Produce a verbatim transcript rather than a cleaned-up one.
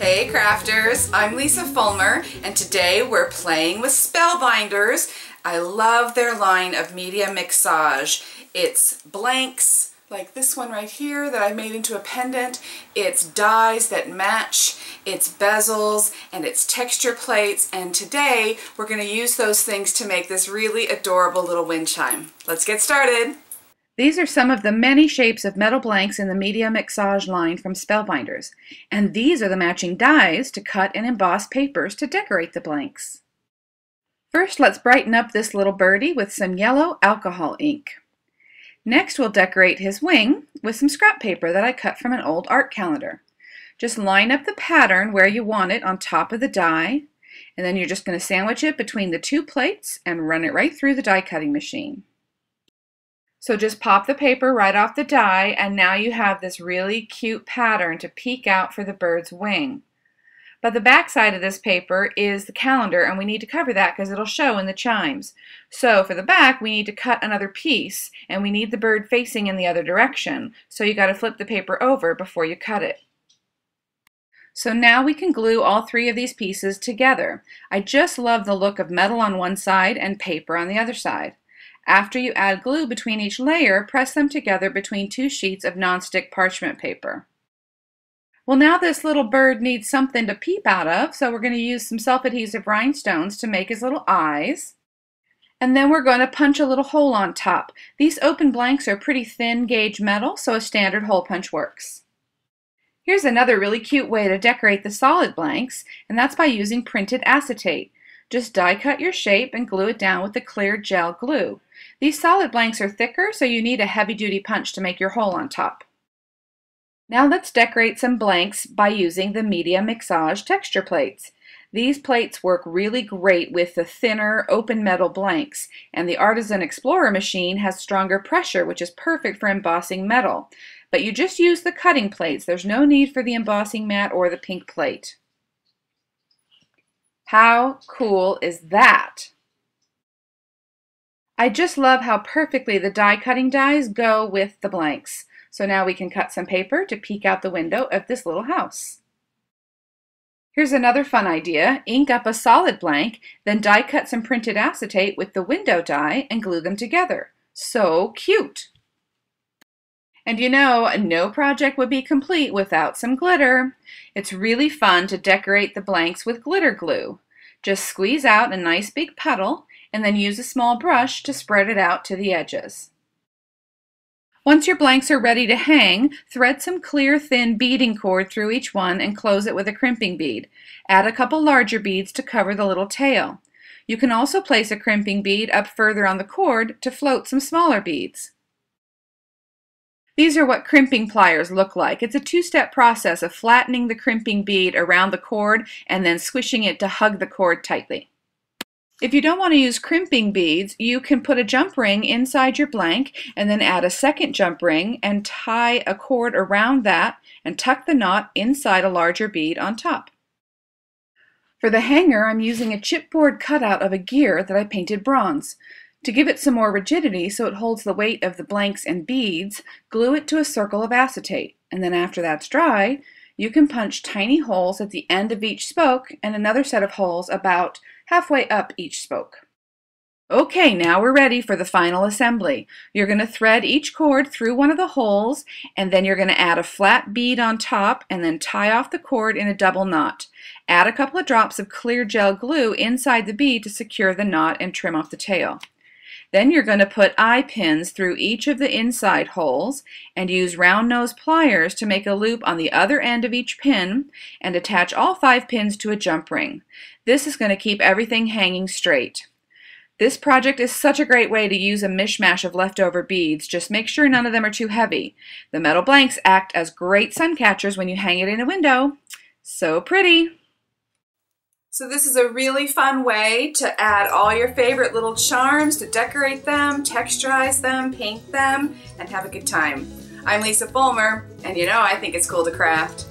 Hey crafters, I'm Lisa Fulmer and today we're playing with Spellbinders. I love their line of Media Mixáge. It's blanks like this one right here that I made into a pendant, it's dies that match, it's bezels, and it's texture plates, and today we're going to use those things to make this really adorable little wind chime. Let's get started! These are some of the many shapes of metal blanks in the Media Mixáge line from Spellbinders, and these are the matching dies to cut and emboss papers to decorate the blanks. First, let's brighten up this little birdie with some yellow alcohol ink. Next, we'll decorate his wing with some scrap paper that I cut from an old art calendar. Just line up the pattern where you want it on top of the die, and then you're just going to sandwich it between the two plates and run it right through the die cutting machine. So just pop the paper right off the die, and now you have this really cute pattern to peek out for the bird's wing. But the back side of this paper is the calendar, and we need to cover that because it'll show in the chimes. So for the back, we need to cut another piece, and we need the bird facing in the other direction. So you got to flip the paper over before you cut it. So now we can glue all three of these pieces together. I just love the look of metal on one side and paper on the other side. After you add glue between each layer, press them together between two sheets of nonstick parchment paper. Well, now this little bird needs something to peep out of, so we're going to use some self-adhesive rhinestones to make his little eyes. And then we're going to punch a little hole on top. These open blanks are pretty thin gauge metal, so a standard hole punch works. Here's another really cute way to decorate the solid blanks, and that's by using printed acetate. Just die cut your shape and glue it down with the clear gel glue. These solid blanks are thicker, so you need a heavy-duty punch to make your hole on top. Now let's decorate some blanks by using the Media Mixáge texture plates. These plates work really great with the thinner, open metal blanks, and the Artisan Explorer machine has stronger pressure, which is perfect for embossing metal. But you just use the cutting plates. There's no need for the embossing mat or the pink plate. How cool is that? I just love how perfectly the die cutting dies go with the blanks. So now we can cut some paper to peek out the window of this little house. Here's another fun idea. Ink up a solid blank, then die cut some printed acetate with the window die and glue them together. So cute! And you know, no project would be complete without some glitter. It's really fun to decorate the blanks with glitter glue. Just squeeze out a nice big puddle and then use a small brush to spread it out to the edges. Once your blanks are ready to hang, thread some clear thin beading cord through each one and close it with a crimping bead. Add a couple larger beads to cover the little tail. You can also place a crimping bead up further on the cord to float some smaller beads. These are what crimping pliers look like. It's a two-step process of flattening the crimping bead around the cord and then squishing it to hug the cord tightly. If you don't want to use crimping beads, you can put a jump ring inside your blank and then add a second jump ring and tie a cord around that and tuck the knot inside a larger bead on top. For the hanger, I'm using a chipboard cutout of a gear that I painted bronze. To give it some more rigidity so it holds the weight of the blanks and beads, glue it to a circle of acetate, and then after that's dry, you can punch tiny holes at the end of each spoke and another set of holes about halfway up each spoke. Okay, now we're ready for the final assembly. You're going to thread each cord through one of the holes, and then you're going to add a flat bead on top and then tie off the cord in a double knot. Add a couple of drops of clear gel glue inside the bead to secure the knot and trim off the tail. Then you're going to put eye pins through each of the inside holes and use round nose pliers to make a loop on the other end of each pin and attach all five pins to a jump ring. This is going to keep everything hanging straight. This project is such a great way to use a mishmash of leftover beads. Just make sure none of them are too heavy. The metal blanks act as great sun catchers when you hang it in a window. So pretty! So this is a really fun way to add all your favorite little charms, to decorate them, texturize them, paint them, and have a good time. I'm Lisa Fulmer, and you know I think it's cool to craft.